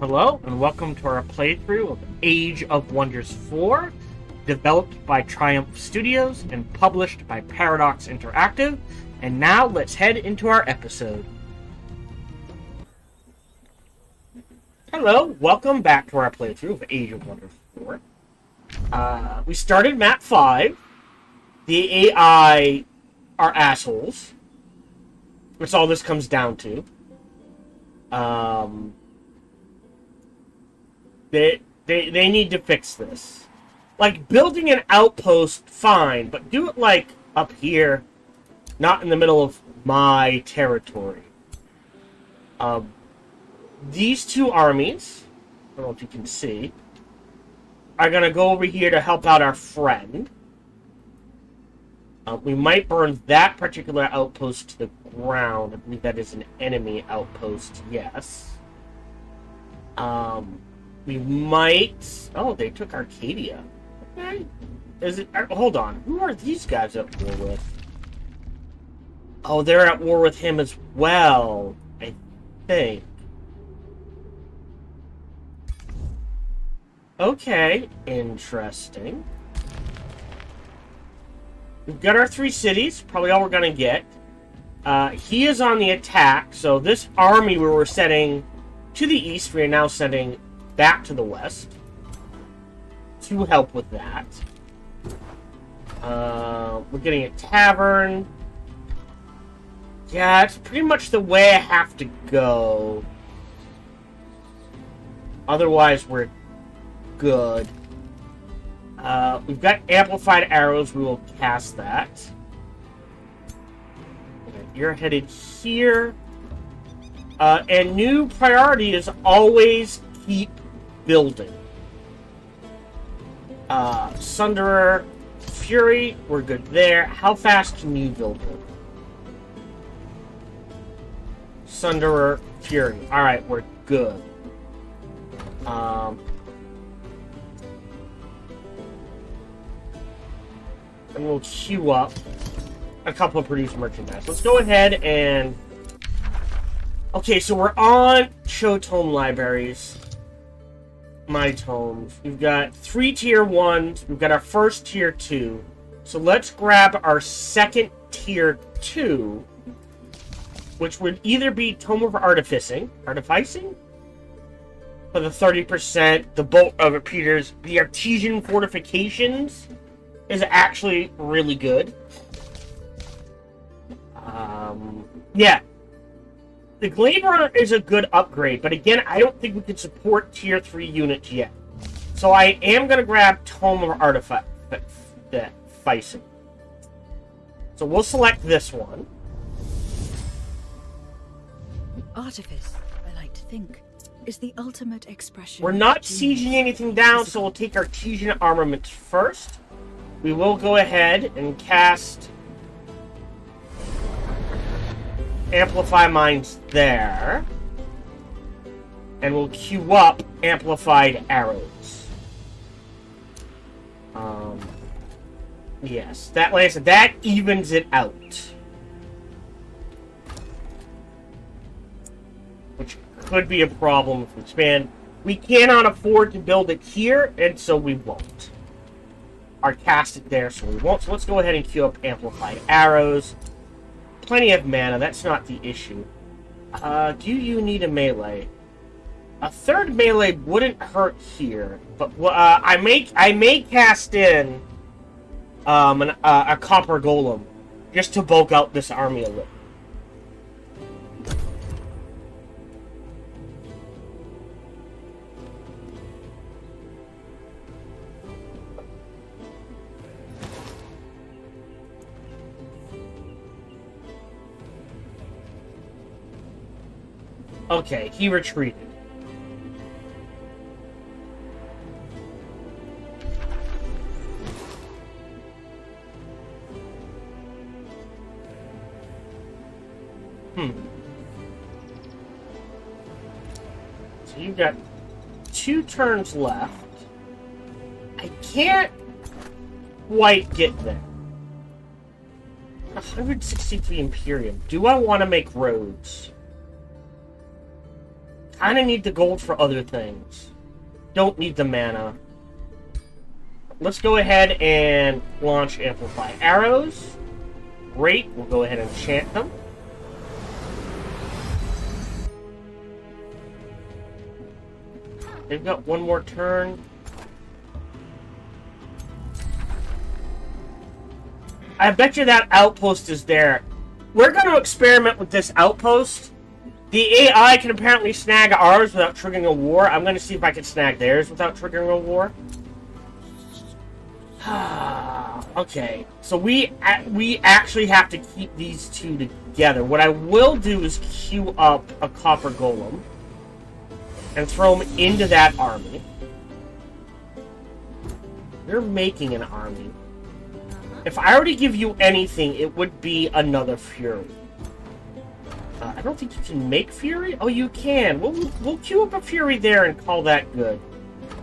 Hello, and welcome to our playthrough of Age of Wonders 4, developed by Triumph Studios and published by Paradox Interactive. And now, let's head into our episode. Hello, welcome back to our playthrough of Age of Wonders 4. We started map 5. The AI are assholes. That's all this comes down to. They need to fix this. Like, building an outpost, fine, but do it, like, up here, not in the middle of my territory. These two armies, I don't know if you can see, are gonna go over here to help out our friend. We might burn that particular outpost to the ground. I believe that is an enemy outpost, yes. We might... Oh, they took Arcadia. Okay. Is it... Hold on. Who are these guys at war with? Oh, they're at war with him as well, I think. Okay. Interesting. We've got our three cities. Probably all we're going to get. He is on the attack. So this army we were sending to the east, we are now sending... back to the west to help with that. We're getting a tavern. Yeah, it's pretty much the way I have to go. Otherwise, we're good. We've got amplified arrows. We will cast that. You're headed here. And new priority is always keep building. Sunderer Fury, we're good there. How fast can you build it? Sunderer Fury. Alright, we're good. And we'll queue up a couple of produced merchandise. Let's go ahead and... Okay, so we're on Chotome Libraries. My tomes. We've got three tier ones. We've got our first tier 2. So let's grab our second tier 2, which would either be tome of artificing, for the 30%, the bolt of repeaters. The artesian fortifications is actually really good. Yeah. The Glade Runner is a good upgrade, but again, I don't think we can support tier 3 units yet. So I am going to grab Tome of Artificing. So we'll select this one. Artifice, I like to think, is the ultimate expression. We're not sieging anything down, so we'll take Artesian Armaments first. We will go ahead and cast... Amplify Mines there. And we'll queue up Amplified Arrows. Yes, that, like I said, that evens it out. Which could be a problem if we expand. We cannot afford to build it here, and so we won't. Or cast it there, so we won't. So let's go ahead and queue up Amplified Arrows. Plenty of mana, that's not the issue. Do you need a melee? A third melee wouldn't hurt here, but I may cast in a Copper Golem just to bulk out this army a little. Okay, he retreated. So you've got 2 turns left. I can't quite get there. 163 Imperium. Do I want to make roads? kind of need the gold for other things. Don't need the mana. Let's go ahead and launch Amplify Arrows. Great, we'll go ahead and enchant them. They've got one more turn. I bet you that outpost is there. We're going to experiment with this outpost. The AI can apparently snag ours without triggering a war. I'm going to see if I can snag theirs without triggering a war. Okay, so we actually have to keep these two together. What I will do is queue up a Copper Golem and throw him into that army. You're making an army. If I were to give you anything, it would be another Fury. I don't think you can make Fury? Oh, you can. We'll queue up a Fury there and call that good.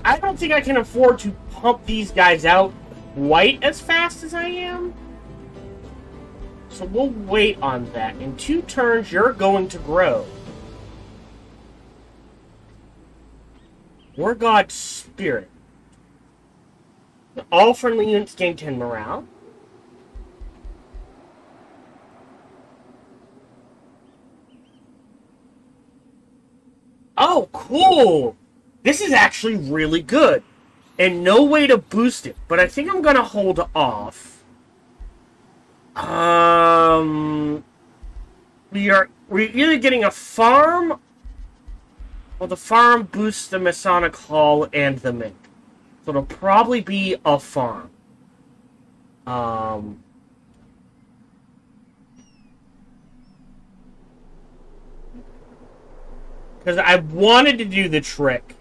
I don't think I can afford to pump these guys out quite as fast as I am. So we'll wait on that. In 2 turns, you're going to grow. War God Spirit. All friendly units gain 10 morale. Oh, cool! This is actually really good. And no way to boost it. But I think I'm going to hold off. We're either getting a farm. Well, the farm boosts the Masonic Hall and the mint. So it'll probably be a farm. Because I wanted to do the trick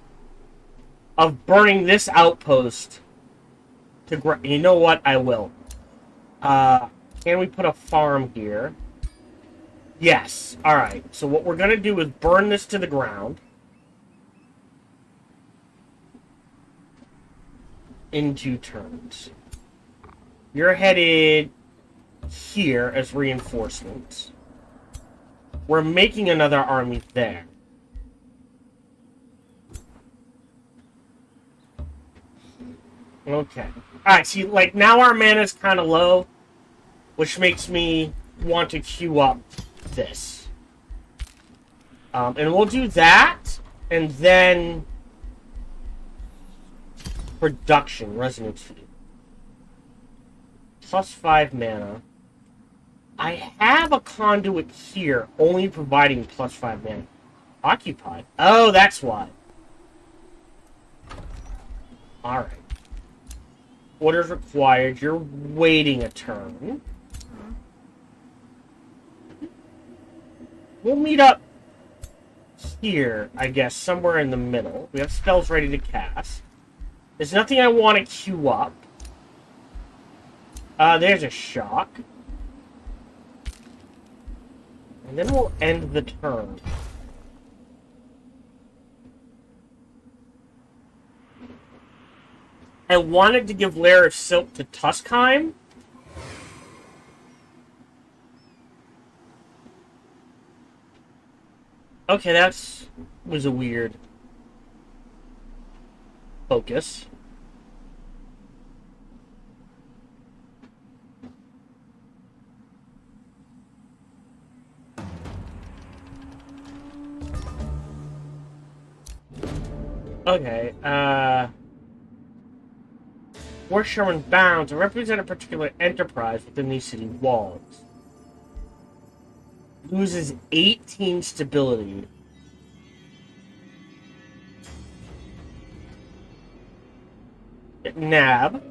of burning this outpost to ground. You know what? I will. Can we put a farm here? Yes. Alright. So what we're going to do is burn this to the ground. In 2 turns. You're headed here as reinforcements. We're making another army there. Okay. Alright, see, like, now our mana's kind of low, which makes me want to queue up this. And we'll do that, and then production, resonance. Plus 5 mana. I have a conduit here, only providing plus 5 mana. Occupied. Oh, that's why. Alright. Orders required. You're waiting a turn. We'll meet up here, I guess, somewhere in the middle. We have spells ready to cast. There's nothing I want to queue up. There's a shock. And then we'll end the turn. I wanted to give Lair of Silk to Tuskheim. Okay, that was a weird focus. Okay, War shaman bounds or represent a particular enterprise within these city walls. Loses 18 stability. Nab.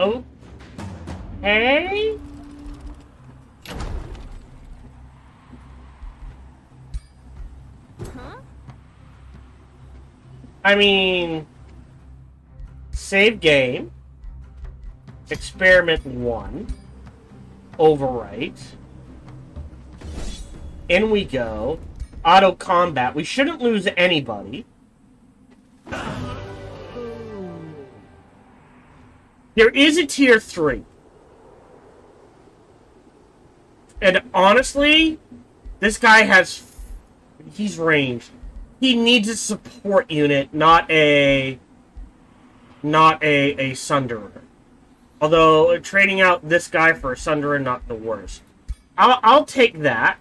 Okay. I mean, save game, experiment 1, overwrite, in we go, auto combat. We shouldn't lose anybody. There is a tier 3. And honestly, this guy has... he's ranged. He needs a support unit, not a Sunderer. Although, trading out this guy for a Sunderer, not the worst. I'll take that.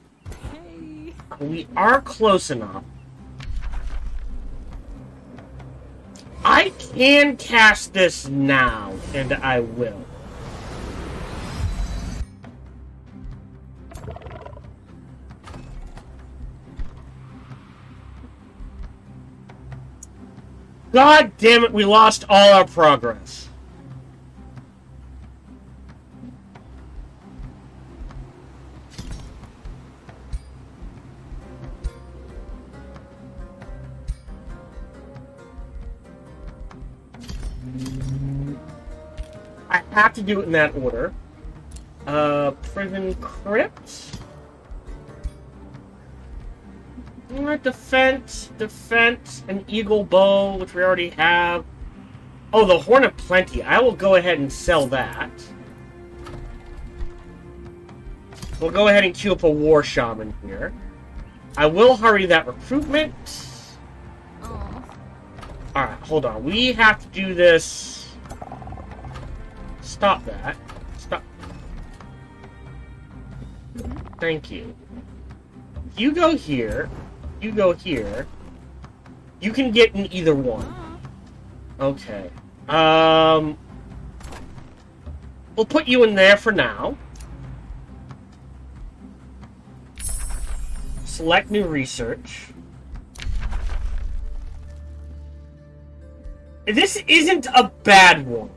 Hey. We are close enough. I can cast this now, and I will. God damn it, we lost all our progress. I have to do it in that order. Prison Crypt. Defense, an Eagle bow, which we already have. Oh, the Horn of Plenty. I will go ahead and sell that. We'll go ahead and queue up a War Shaman here. I will hurry that recruitment. Alright, hold on. We have to do this. Stop that. Stop. Thank you. You go here. You go here. You can get in either one. Okay. We'll put you in there for now. Select new research. This isn't a bad one.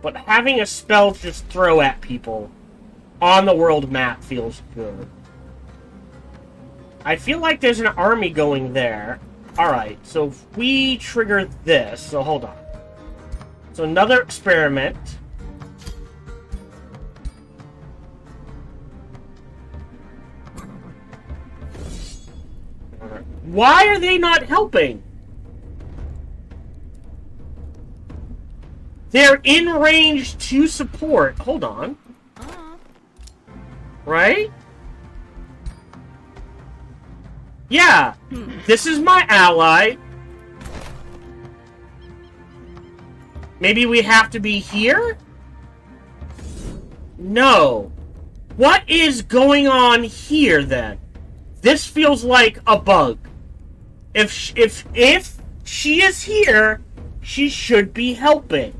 But having a spell to just throw at people on the world map feels good. I feel like there's an army going there. Alright, so if we trigger this... so hold on. So another experiment... why are they not helping? They're in range to support. Hold on. Right? Yeah. This is my ally. Maybe we have to be here? No. What is going on here, then? This feels like a bug. If she is here, she should be helping.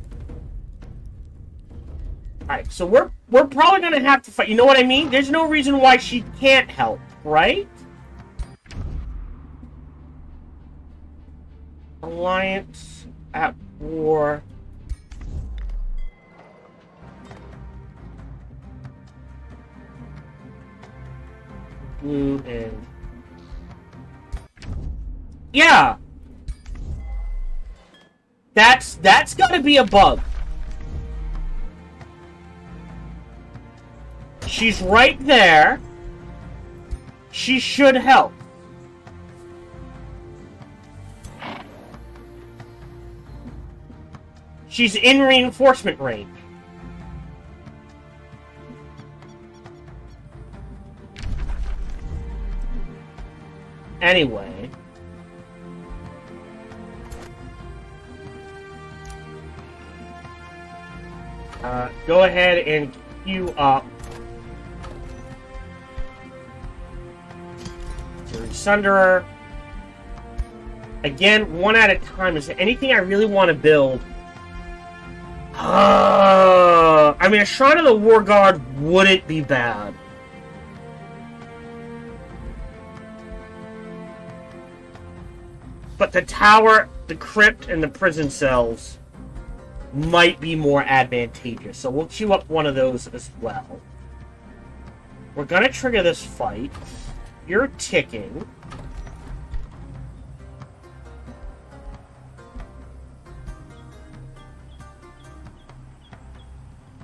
Alright, so we're probably gonna have to fight. You know what I mean? There's no reason why she can't help, right? Alliance at war. Blue and... yeah! That's gotta be a bug. She's right there. She should help. She's in reinforcement range. Anyway. Go ahead and queue up Sunderer. Again, one at a time. Is there anything I really want to build? I mean, a Shrine of the War Guard wouldn't be bad. But the tower, the crypt, and the prison cells might be more advantageous. So we'll queue up one of those as well. We're going to trigger this fight. You're ticking.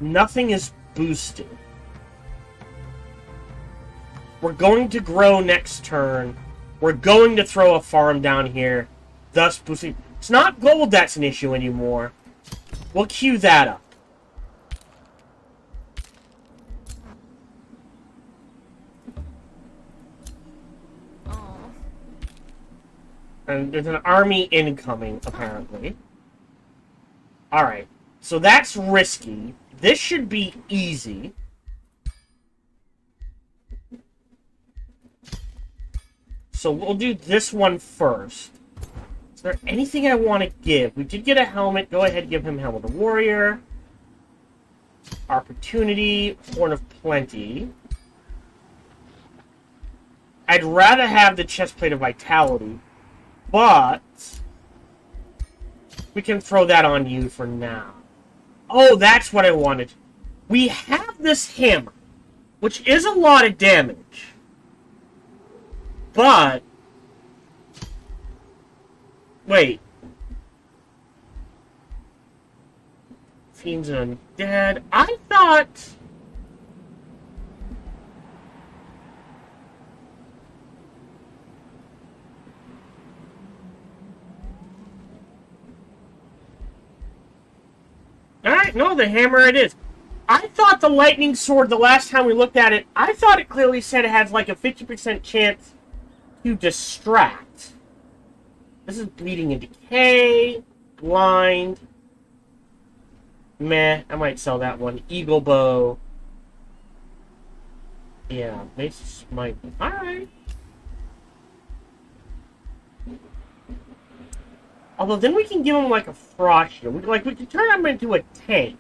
Nothing is boosted. We're going to grow next turn. We're going to throw a farm down here, thus boosting. It's not gold that's an issue anymore. We'll queue that up. And there's an army incoming, apparently. Alright. So that's risky. This should be easy. So we'll do this one first. Is there anything I want to give? We did get a helmet. Go ahead, give him Helm of the Warrior. Opportunity. Horn of Plenty. I'd rather have the Chest plate of Vitality. But we can throw that on you for now. Oh, that's what I wanted. We have this hammer, which is a lot of damage. But wait. Fiends and undead. I thought alright, no, the hammer it is. I thought the lightning sword, the last time we looked at it, I thought it clearly said it has like a 50% chance to distract. This is bleeding and decay, blind. Meh, I might sell that one. Eagle bow. Yeah, this might be. Alright. Although, then we can give him, like, a frost shield. We can turn him into a tank.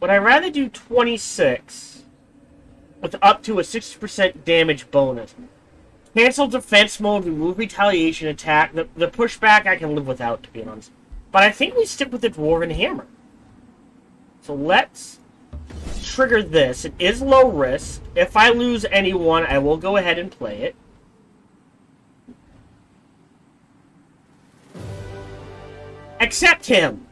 Would I rather do 26 with up to a 60% damage bonus? Cancel defense mode, remove retaliation attack. The pushback I can live without, to be honest. But I think we stick with the Dwarven Hammer. So let's trigger this. It is low risk. If I lose anyone, I will go ahead and play it. Accept him.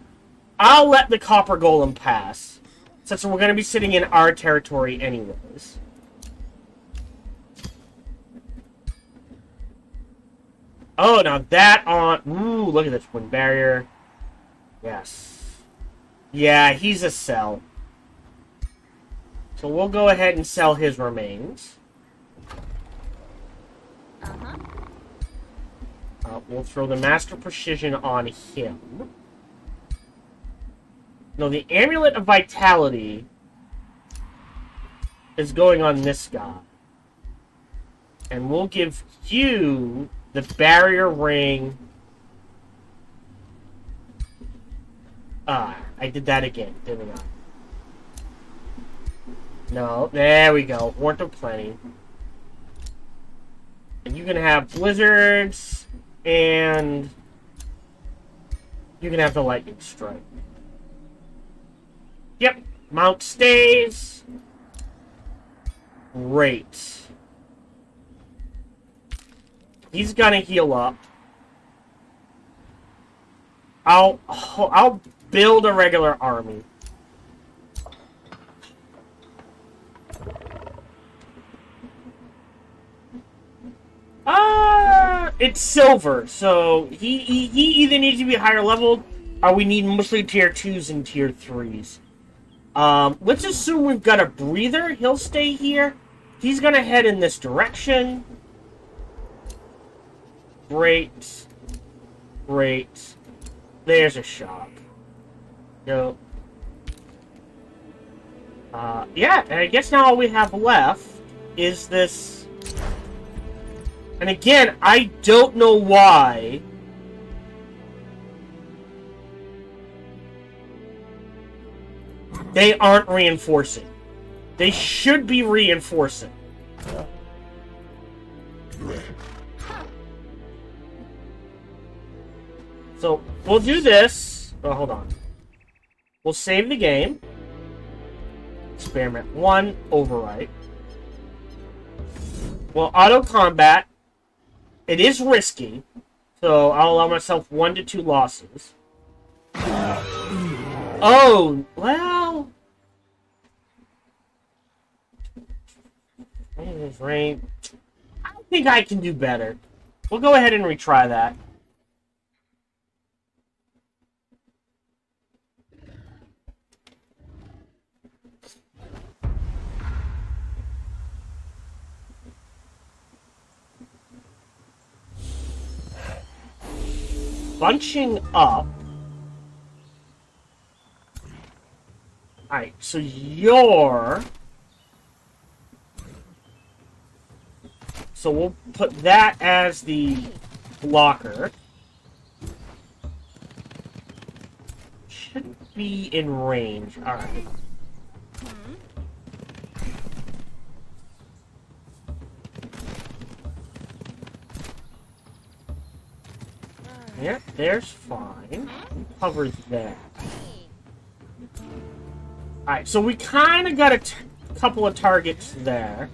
I'll let the Copper Golem pass, since we're going to be sitting in our territory anyways. Oh, now that on... Ooh, look at this Wind Barrier. Yes. Yeah, he's a cell. So we'll go ahead and sell his remains. Uh-huh. We'll throw the Master Precision on him. No, the Amulet of Vitality is going on this guy. And we'll give you the Barrier Ring. Ah, I did that again, didn't I? No, there we go. Horn of Plenty. And you can have blizzards, and you can have the lightning strike. Yep, mount stays. Great. He's gonna heal up. I'll build a regular army. It's silver, so he either needs to be higher leveled, or we need mostly tier 2s and tier 3s. Let's assume we've got a breather. He'll stay here. He's gonna head in this direction. Great. Great. There's a shop. Nope. Yeah, and I guess now all we have left is this... And again, I don't know why. They aren't reinforcing. They should be reinforcing. So, we'll do this. Oh, hold on. We'll save the game. Experiment 1, overwrite. We'll auto combat. It is risky, so I'll allow myself 1 to 2 losses. Oh, well... I think I can do better. We'll go ahead and retry that. Bunching up. Alright, so you're... So we'll put that as the blocker. Should be in range. Alright. Yeah, there's fine. Cover that. Alright, so we kind of got a couple of targets there.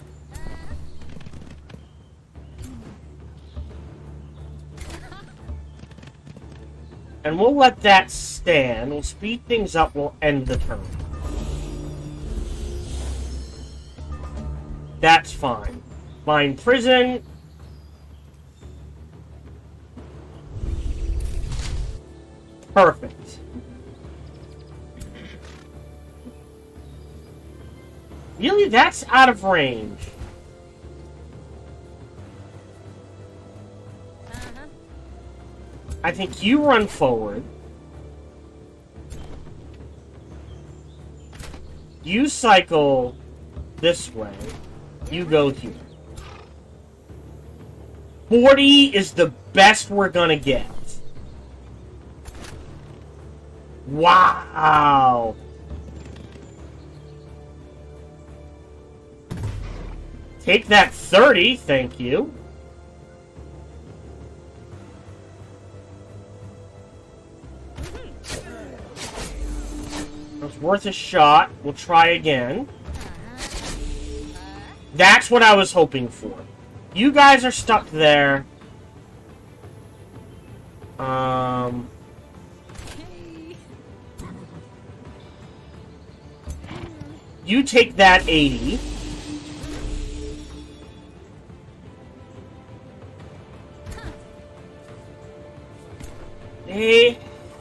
And we'll let that stand. We'll speed things up. We'll end the turn. That's fine. Mind prison. Perfect. Really? That's out of range. I think you run forward. You cycle this way. You go here. 40 is the best we're gonna get. Wow! Take that 30, thank you. Worth a shot. We'll try again. That's what I was hoping for. You guys are stuck there. You take that 80.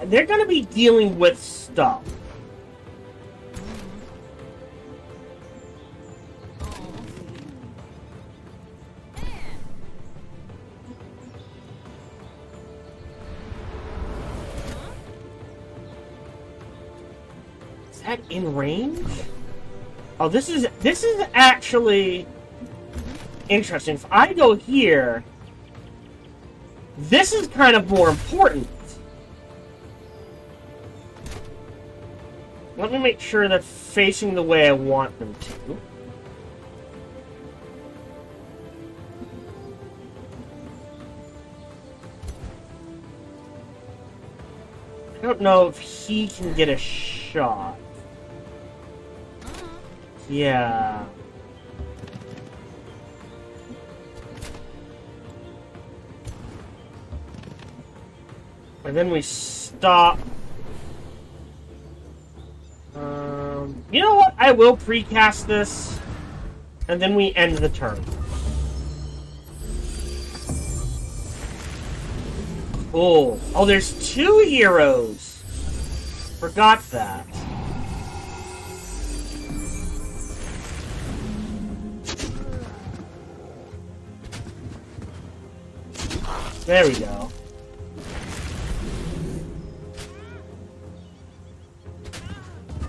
They're going to be dealing with stuff. In range? Oh, this is actually interesting. If I go here, this is kind of more important. Let me make sure they're facing the way I want them to. I don't know if he can get a shot. Yeah. And then we stop. You know what? I will precast this. And then we end the turn. Cool. Oh, there's two heroes. Forgot that. There we go.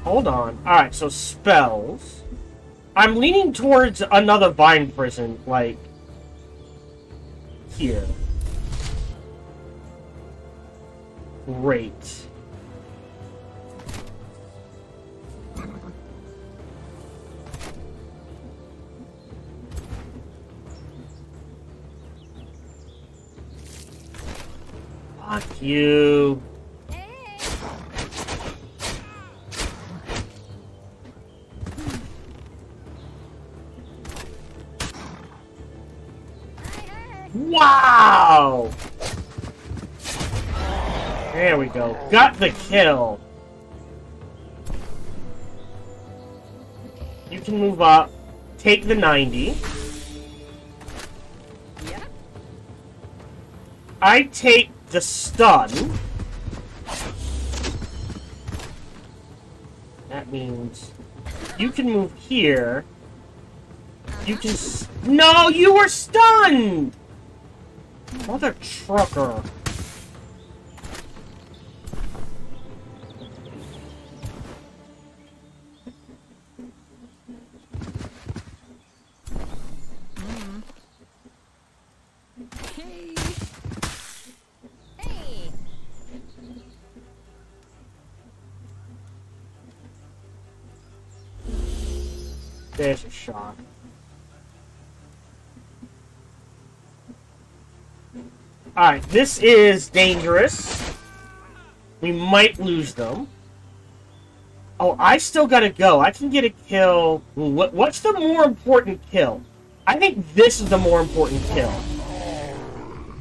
Hold on. Alright, so spells. I'm leaning towards another bind prison, like... here. Great. Fuck you. Wow! There we go. Got the kill. You can move up. Take the 90. I take the stun. That means you can move here. You can No, you were stunned! Mother trucker. There's a shot. Alright, this is dangerous. We might lose them. Oh, I still gotta go. I can get a kill. What's the more important kill? I think this is the more important kill.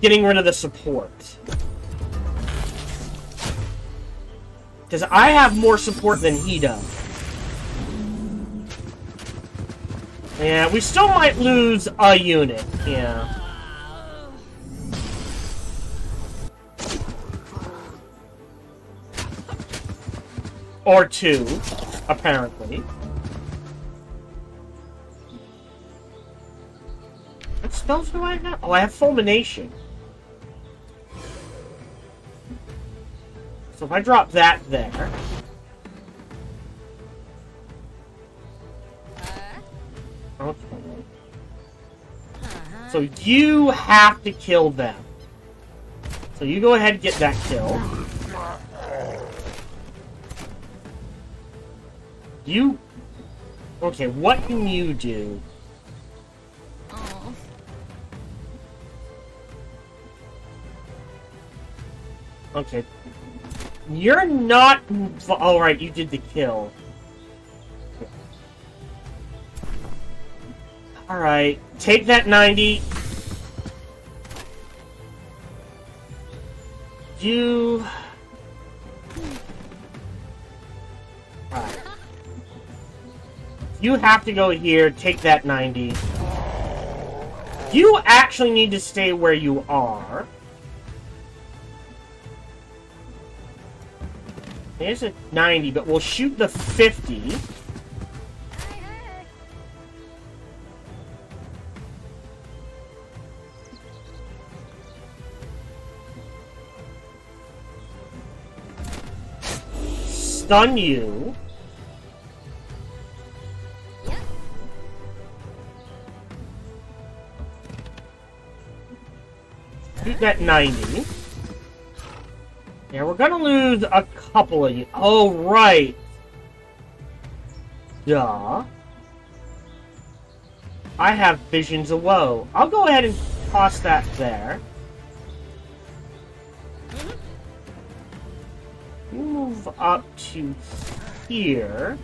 Getting rid of the support. Because I have more support than he does. Yeah, we still might lose a unit, yeah. Or two, apparently. What spells do I have? Oh, I have Fulmination. So if I drop that there... Okay. So you have to kill them. So you go ahead and get that kill. You... Okay, what can you do? Okay. You're not... Alright, you did the kill. Alright, take that 90. You... Alright. You have to go here, take that 90. You actually need to stay where you are. There's a 90, but we'll shoot the 50. Stun you. Yeah. Shoot that 90. Yeah, we're gonna lose a couple of you. Oh, right. Duh. I have Visions of Woe. I'll go ahead and toss that there. Move up to here.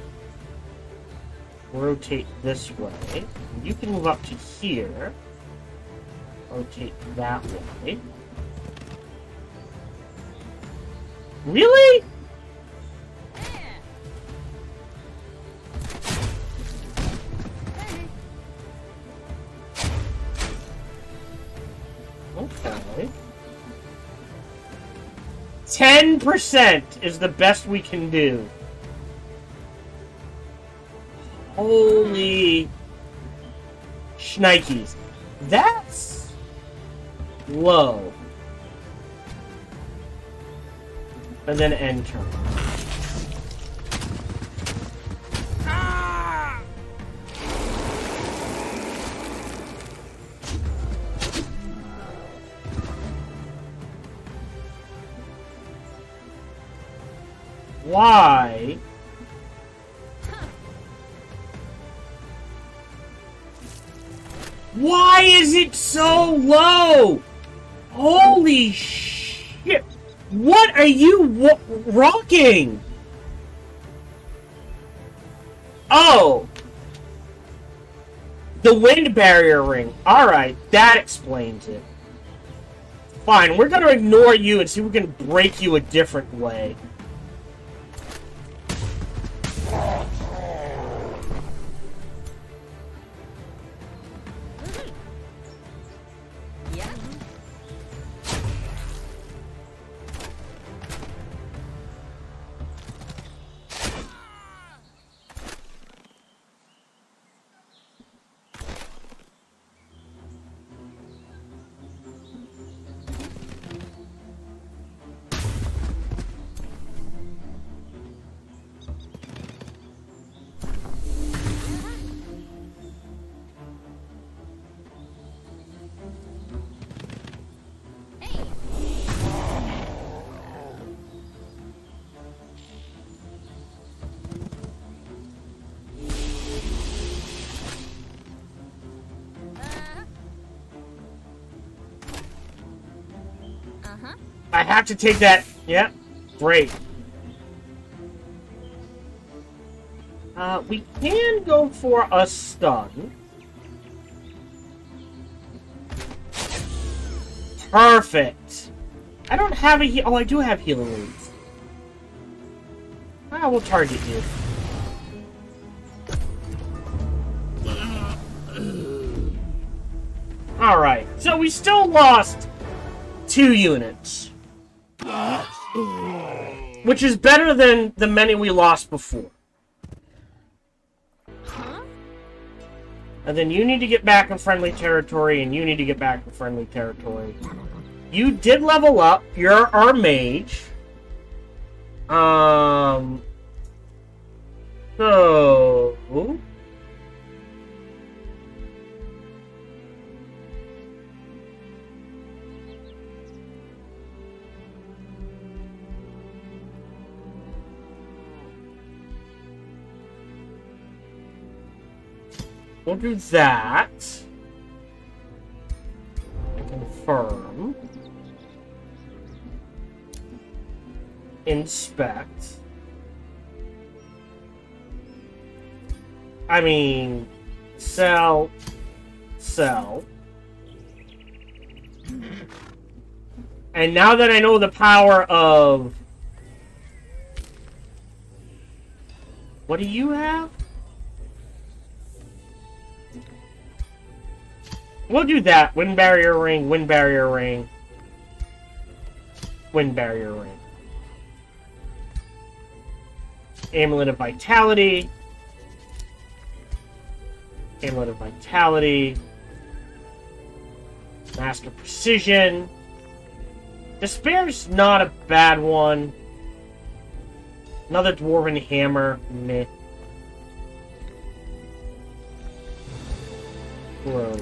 Rotate this way. You can move up to here. Rotate that way. Really? Okay. 10% is the best we can do. Holy shnikes. That's low. And then end turn. Ah! Why? Why is it so low? Holy shit! What are you rocking? Oh! The Wind Barrier Ring. Alright, that explains it. Fine, we're gonna ignore you and see if we can break you a different way. I have to take that. Yep. Great. We can go for a stun. Perfect. I don't have a heal. Oh, I do have healing leads. I will target you. Alright, so we still lost 2 units. Which is better than the many we lost before. And then you need to get back in friendly territory, and you need to get back in friendly territory. You did level up. You're our mage. So... we'll do that. Confirm. Inspect. I mean, sell. Sell. And now that I know the power of... what do you have? We'll do that. Wind barrier ring, wind barrier ring. Wind barrier ring. Amulet of Vitality. Amulet of Vitality. Master Precision. Despair's not a bad one. Another Dwarven Hammer. Meh. Gross.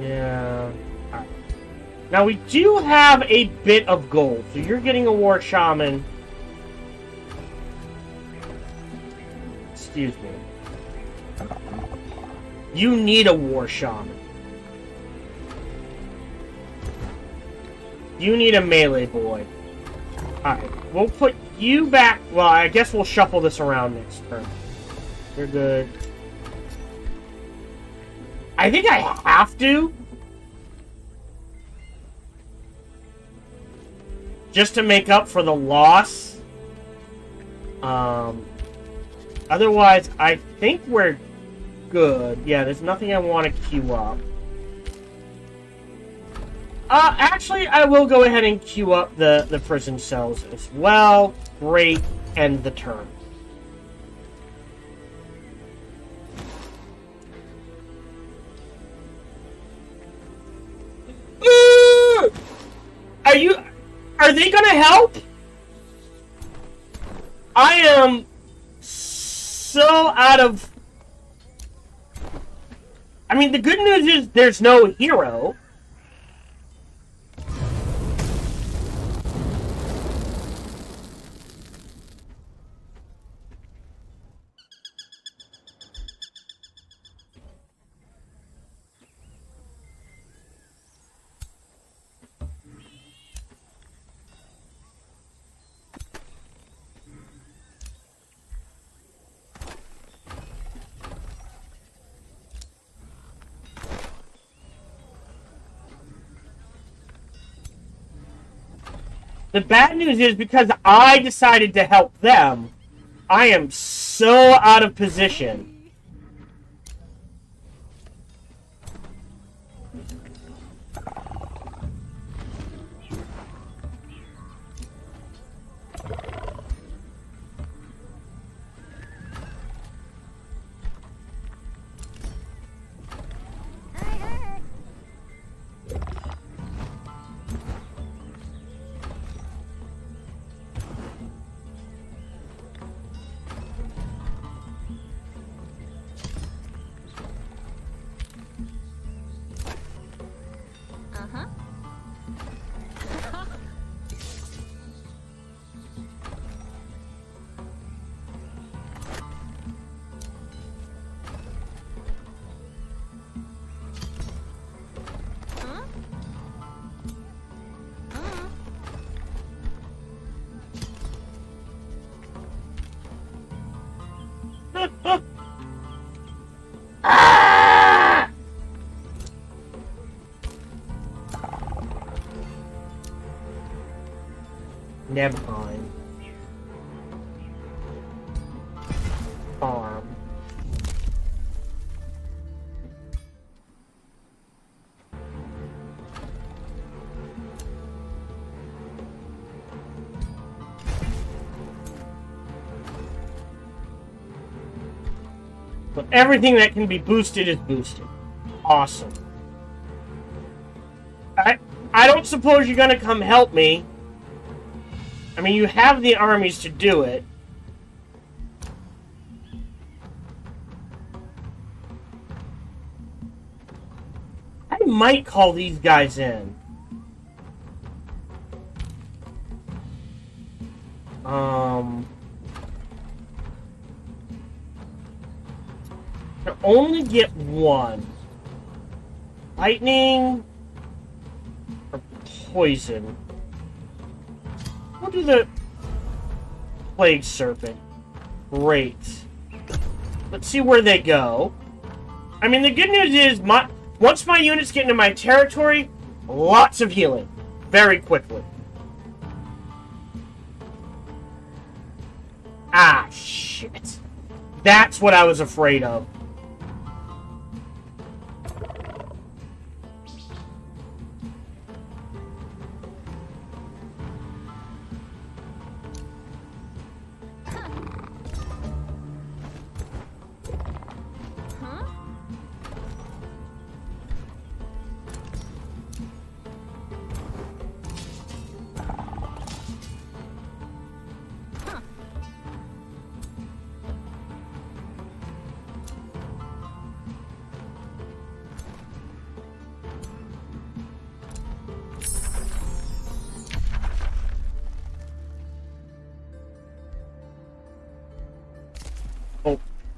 Yeah. All right. Now we do have a bit of gold, so you're getting a War Shaman. Excuse me. You need a War Shaman. You need a melee boy. Alright, we'll put you back. Well, I guess we'll shuffle this around next turn. You're good. I think I have to. Just to make up for the loss. Otherwise, I think we're good. Yeah, there's nothing I want to queue up. Actually, I will go ahead and queue up the prison cells as well. Great. End the turn. Are they gonna help? I am so out of... I mean, the good news is there's no hero. The bad news is, because I decided to help them, I am so out of position. Never mind. Farm. But everything that can be boosted is boosted. Awesome. I don't suppose you're gonna come help me. I mean, you have the armies to do it. I might call these guys in. I only get one. Lightning or poison. We'll do the plague serpent. Great. Let's see where they go. I mean, the good news is once my units get into my territory, lots of healing. Very quickly. Ah, shit. That's what I was afraid of.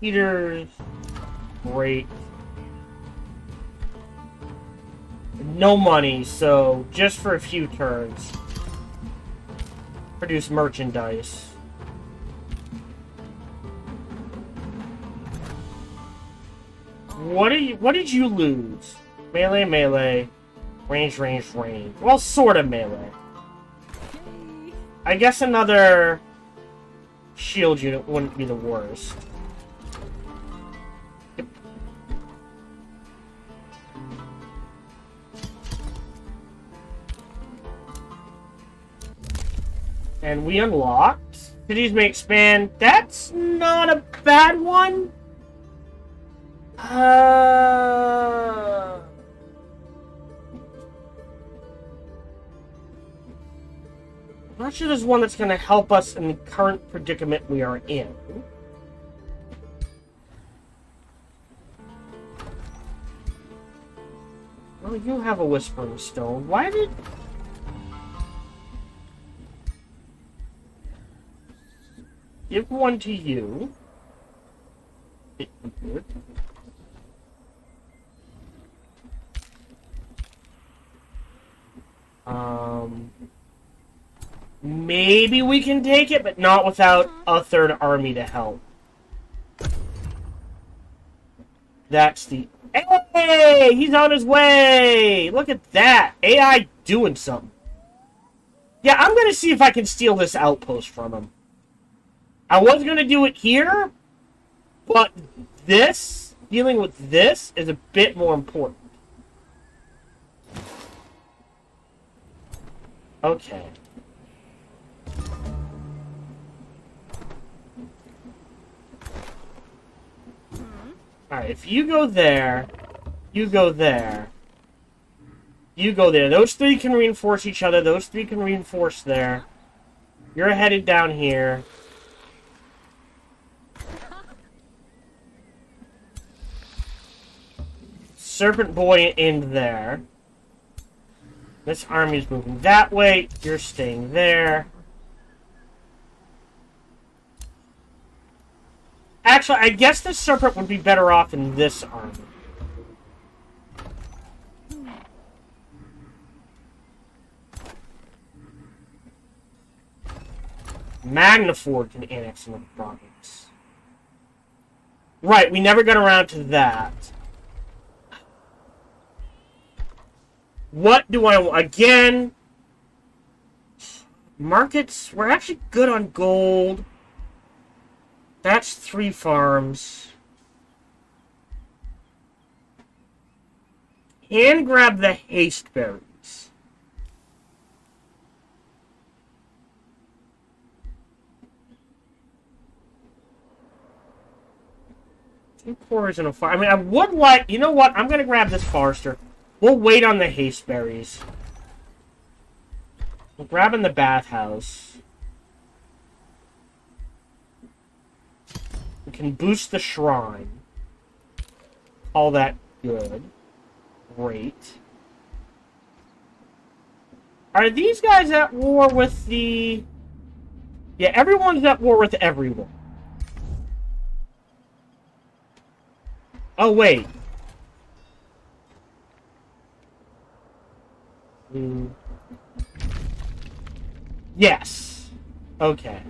Heaters, great. No money, so just for a few turns. Produce merchandise. What did you lose? Melee, melee, range, range, range. Well, sort of melee. I guess another shield unit wouldn't be the worst. And we unlocked. Cities may expand. That's not a bad one. I'm not sure there's one that's going to help us in the current predicament we are in. Well, you have a Whispering Stone. Why did... Give one to you. Maybe we can take it, but not without a third army to help. That's the... Hey! He's on his way! Look at that! AI doing something. Yeah, I'm gonna see if I can steal this outpost from him. I was going to do it here, but this, dealing with this, is a bit more important. Okay. Alright, if you go there, you go there, you go there. Those three can reinforce each other. Those three can reinforce there. You're headed down here. Serpent Boy in there. This army's moving that way. You're staying there. Actually, I guess this serpent would be better off in this army. Magnaford can annex another province. Right, we never got around to that. What do I want? Again, Markets, we're actually good on gold. That's 3 farms. And grab the Haste Berries. Two quarries and a farm. I mean, I would like... You know what? I'm going to grab this Forester. We'll wait on the Haste Berries. I'm grabbing the Bathhouse. We can boost the Shrine. All that good. Great. Are these guys at war with the... Yeah, everyone's at war with everyone. Oh, wait. Yes. Okay.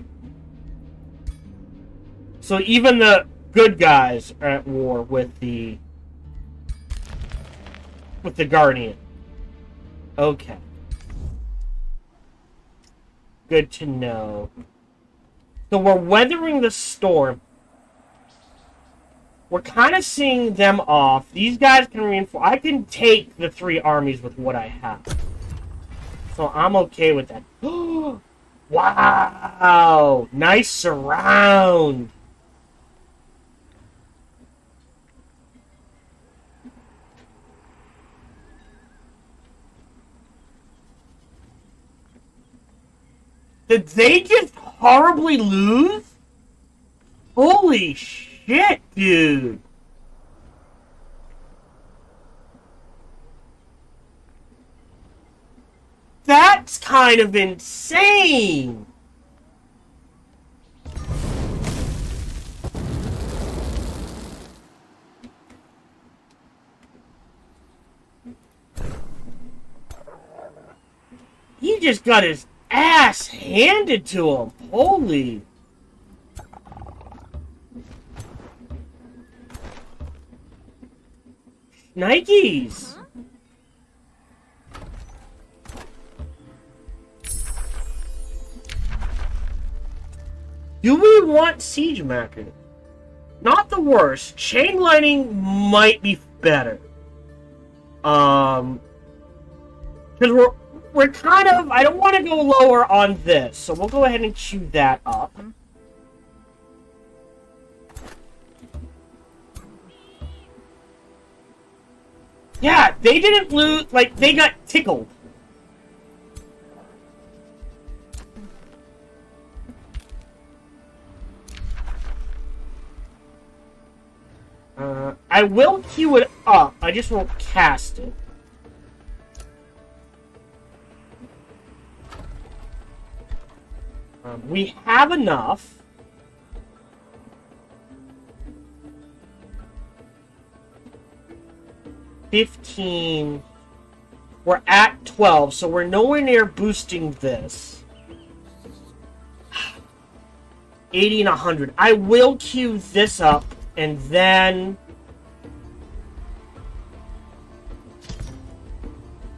So even the good guys are at war with the... With the Guardian. Okay. Good to know. So we're weathering the storm. We're kind of seeing them off. These guys can reinforce. I can take the 3 armies with what I have. So I'm okay with that. Wow! Nice surround! Did they just horribly lose? Holy shit, dude. That's kind of insane. He just got his ass handed to him. Holy. Nikes. Huh? Do we want siege mapping? Not the worst. Chain lining might be better. Because we're kind of... I don't want to go lower on this, so we'll go ahead and chew that up. Yeah, they didn't lose... Like, they got tickled. I will queue it up. I just won't cast it. We have enough. We're at 12, so we're nowhere near boosting this. 80 and 100. I will queue this up, and then...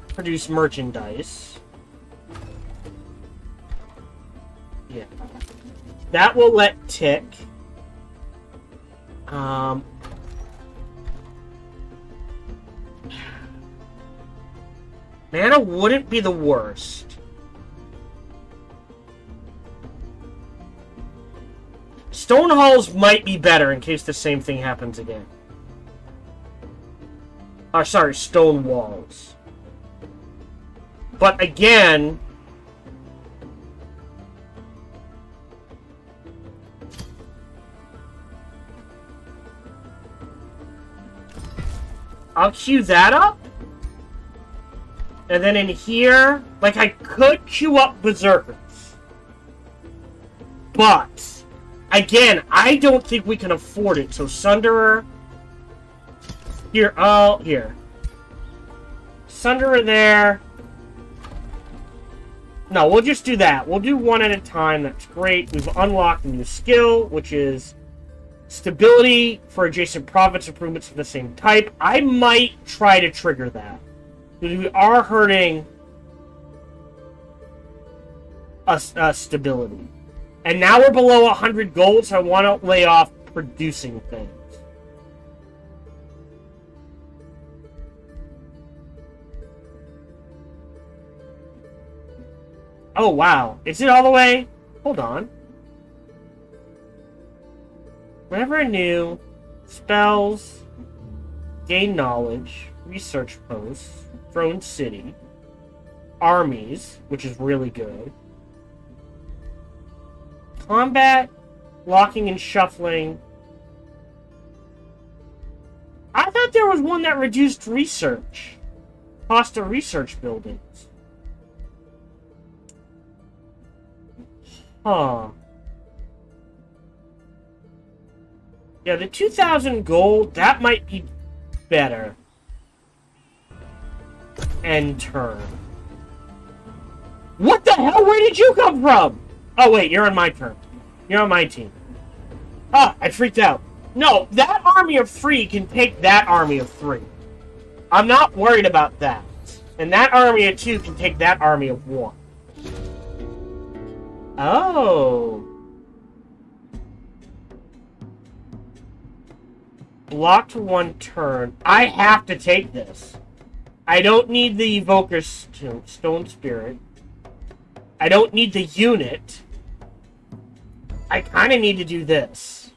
Produce merchandise. Yeah. That will let tick. Mana wouldn't be the worst. Stone halls might be better in case the same thing happens again. Oh, sorry, stone walls. But again, I'll queue that up. And then in here, like, I could queue up Berserkers. But, again, I don't think we can afford it. So, Sunderer. Here, oh, here. Sunderer there. No, we'll just do that. We'll do one at a time. That's great. We've unlocked a new skill, which is stability for adjacent province improvements of the same type. I might try to trigger that. Because we are hurting stability. And now we're below 100 gold, so I want to lay off producing things. Oh, wow. Is it all the way? Hold on. Whenever new spells, gain knowledge, research posts, throne city, armies, which is really good, combat, locking and shuffling. I thought there was one that reduced research. Cost of research buildings. Huh. Yeah, the 2,000 gold, that might be better. End turn. What the hell? Where did you come from? Oh, wait, you're on my turn. You're on my team. Ah, I freaked out. No, that army of 3 can take that army of 3. I'm not worried about that. And that army of 2 can take that army of 1. Oh. Blocked 1 turn. I have to take this. I don't need the Evoker's Stone Spirit. I don't need the unit. I kind of need to do this.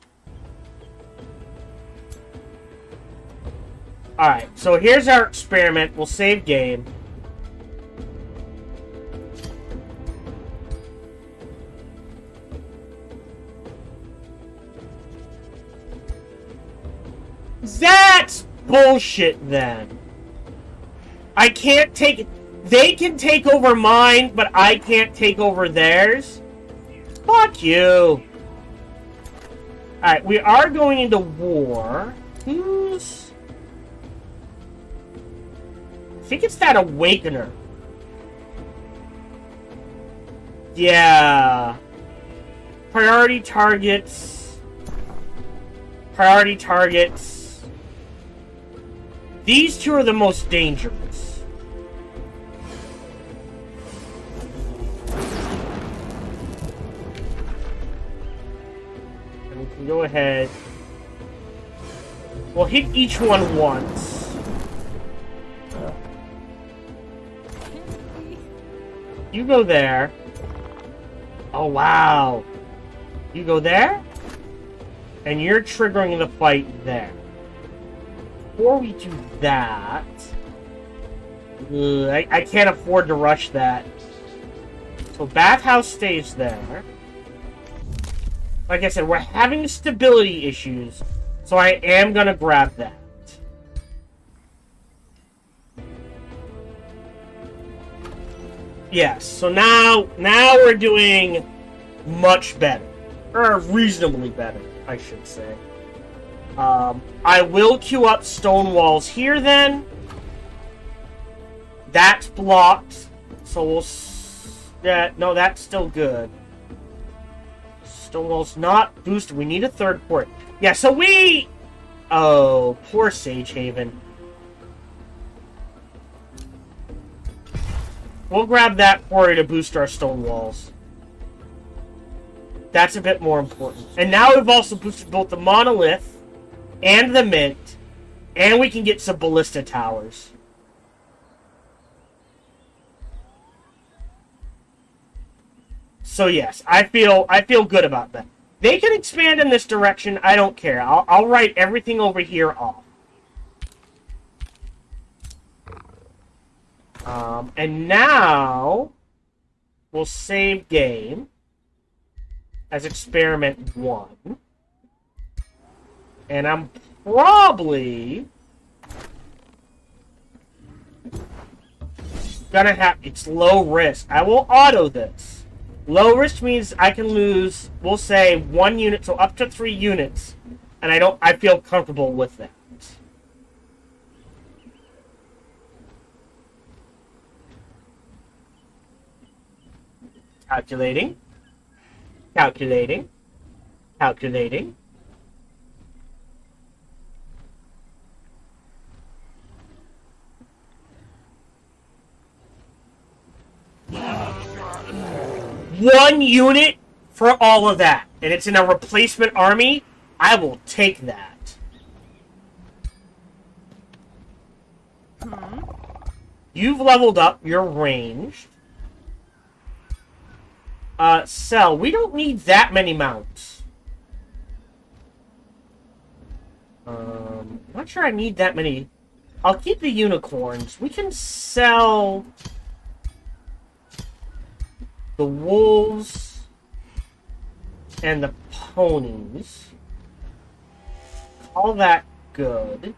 Alright, so here's our experiment. We'll save game. That's bullshit then. I can't take it. They can take over mine, but I can't take over theirs? Fuck you. Alright, we are going into war. Who's... I think it's that Awakener. Yeah. Priority targets. Priority targets. These two are the most dangerous. Go ahead. We'll hit each one once. You go there. Oh, wow. You go there. And you're triggering the fight there. Before we do that... I can't afford to rush that. So Bathhouse stays there. Like I said, we're having stability issues, so I am going to grab that. Yes, so now we're doing much better. Or reasonably better, I should say. I will queue up stone walls here then. That's blocked, so we'll... no, that's still good. Stone walls not boosted. We need a third port. Yeah, so we... Oh, poor Sage Haven. We'll grab that quarry to boost our stone walls. That's a bit more important. And now we've also boosted both the monolith and the mint. And we can get some ballista towers. So yes, I feel good about that. They can expand in this direction. I don't care. I'll write everything over here off. And now we'll save game as experiment 1. And I'm probably gonna have... It's low risk. I will auto this. Low risk means I can lose, we'll say, 1 unit, so up to 3 units, and I feel comfortable with that. Calculating. Calculating. Calculating. one unit for all of that, and it's in a replacement army, I will take that. Hmm. You've leveled up your ranged. Cell, we don't need that many mounts. Not sure I need that many. I'll keep the unicorns. We can sell the wolves and the ponies. All that good.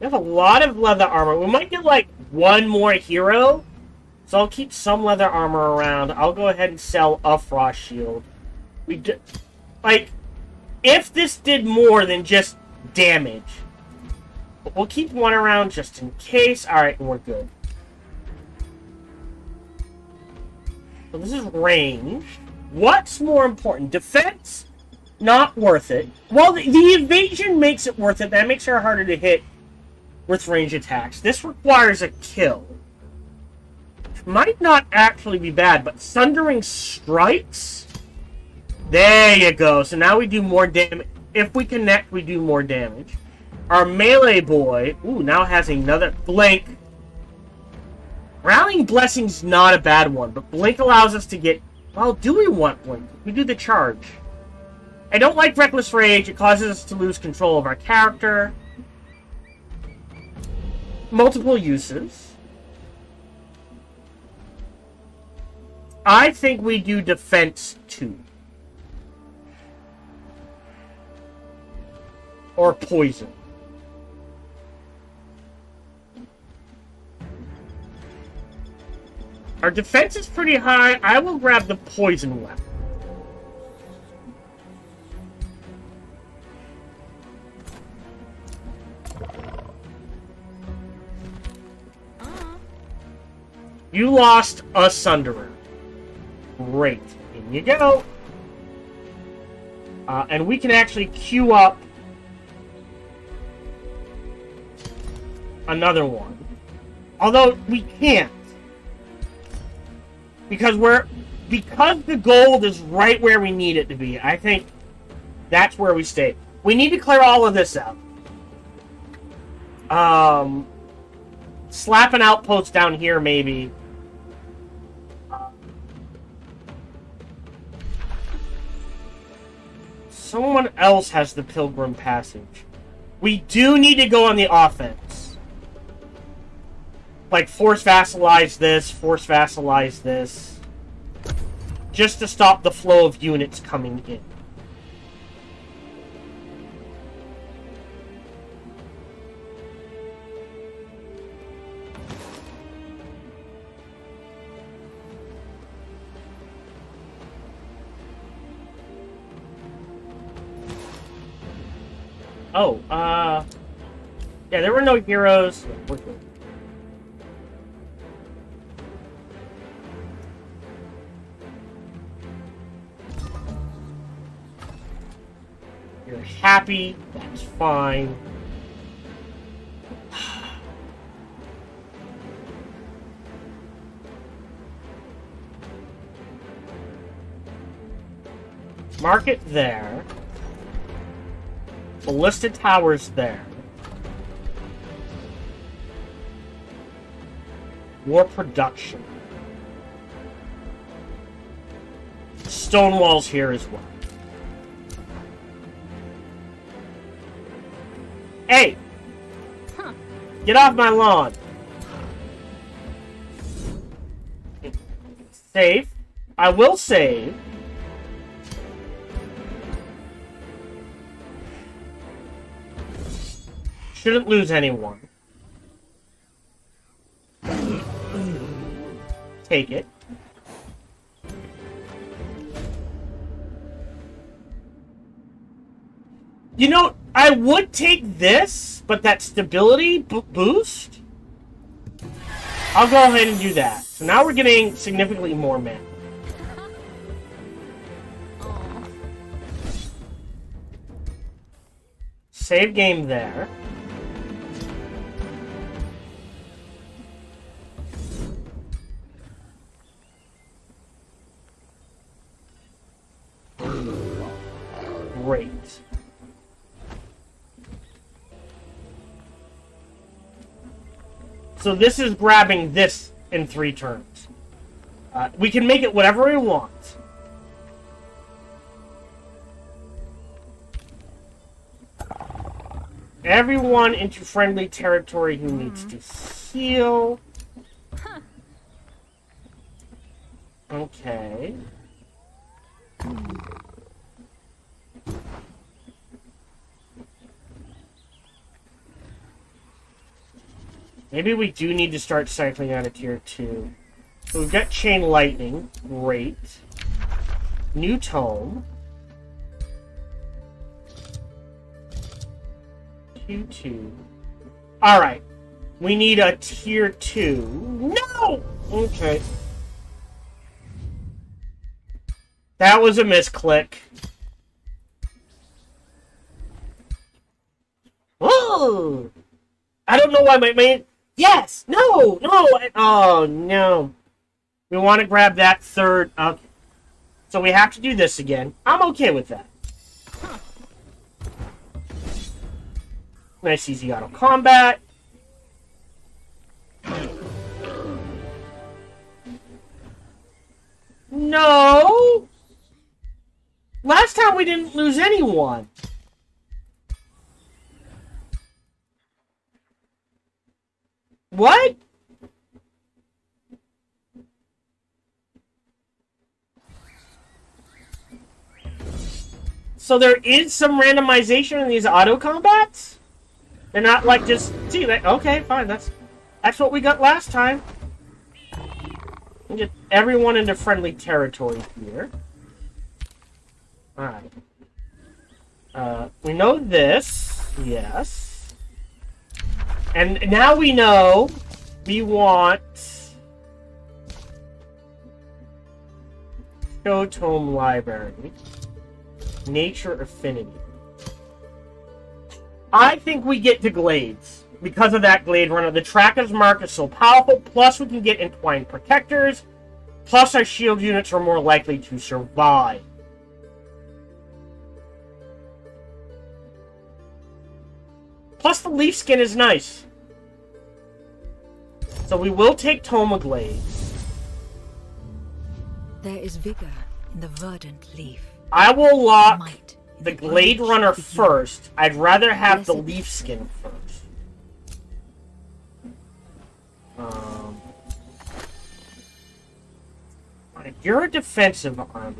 We have a lot of leather armor. We might get like one more hero. So I'll keep some leather armor around. I'll go ahead and sell a frost shield. We do, like, if this did more than just damage. But we'll keep one around just in case. Alright, we're good. So this is range. What's more important? Defense? Not worth it. Well, the evasion makes it worth it. That makes her harder to hit with range attacks. This requires a kill. Might not actually be bad, but Sundering Strikes? There you go. So now we do more damage. If we connect, we do more damage. Our melee boy, ooh, now has another Blink. Rallying Blessing's not a bad one, but Blink allows us to get... Well, do we want Blink? We do the charge. I don't like Reckless Rage. It causes us to lose control of our character. Multiple uses. I think we do defense 2. Or poison. Our defense is pretty high. I will grab the poison weapon. You lost a Sunderer. Great. In you go. And we can actually queue up another one. Although, we can't. Because we're... Because the gold is right where we need it to be. I think that's where we stay. We need to clear all of this out. Slap an outpost down here, maybe. Someone else has the Pilgrim Passage. We do need to go on the offense. Like, force vassalize this, force vassalize this. Just to stop the flow of units coming in. Oh, yeah, there were no heroes. We're good. You're happy. That's fine. Mark it there. Ballista towers there. War production. Stone walls here as well. Hey! Huh. Get off my lawn! Save. I will save. Shouldn't lose anyone. Take it. You know, I would take this, but that stability boost? I'll go ahead and do that. So now we're getting significantly more mana. Save game there. So this is grabbing this in 3 turns. We can make it whatever we want. Everyone into friendly territory who needs to heal. Huh. Okay. Maybe we do need to start cycling out of tier 2. So we've got Chain Lightning. Great. New Tome. Tier 2. Alright. We need a tier 2. No! Okay. That was a misclick. Whoa! I don't know why my main... Yes! No! No! Oh, no. We want to grab that third up. So we have to do this again. I'm okay with that. Nice easy auto combat. No! Last time we didn't lose anyone. What? So there is some randomization in these auto combats? They're not like just see that. Okay, fine. That's what we got last time. Get everyone into friendly territory here. All right. We know this. Yes. And now we know we want Chotome Library, Nature Affinity. I think we get to Glades because of that Glade Runner. The Tracker's Mark is so powerful, plus we can get Entwined Protectors, plus our shield units are more likely to survive. Plus the Leaf skin is nice. So we will take Tome of Glades. There is vigor in the verdant leaf. I will lock... Might. The Glade Runner first. I'd rather have the Leaf skin first. You're a defensive army.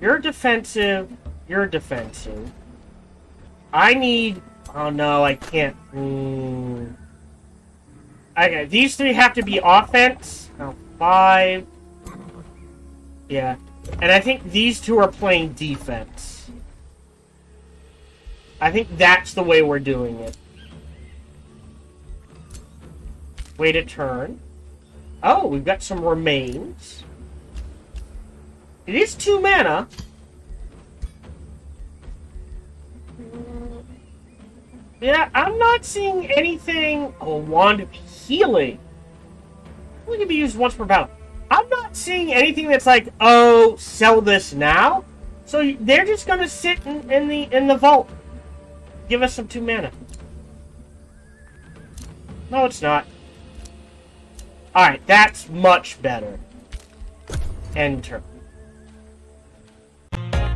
You're defensive. You're defensive. I need... Oh no, I can't... Okay, these three have to be offense. Oh, 5... Yeah, and I think these two are playing defense. I think that's the way we're doing it. Wait a turn. Oh, we've got some remains. It is 2 mana. Yeah, I'm not seeing anything... Oh, Wand of Healing. We can be used once per battle. I'm not seeing anything that's like, oh, sell this now. So they're just gonna sit in the vault. Give us some 2 mana. No, it's not. All right, that's much better. Enter.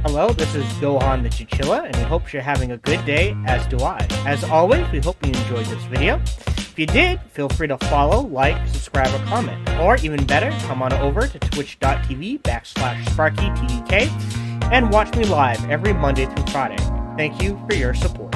Hello, this is Gohan the Chinchilla, and we hope you're having a good day, as do I. As always, we hope you enjoyed this video. If you did, feel free to follow, like, subscribe, or comment. Or even better, come on over to twitch.tv/SparkyTDK and watch me live every Monday through Friday. Thank you for your support.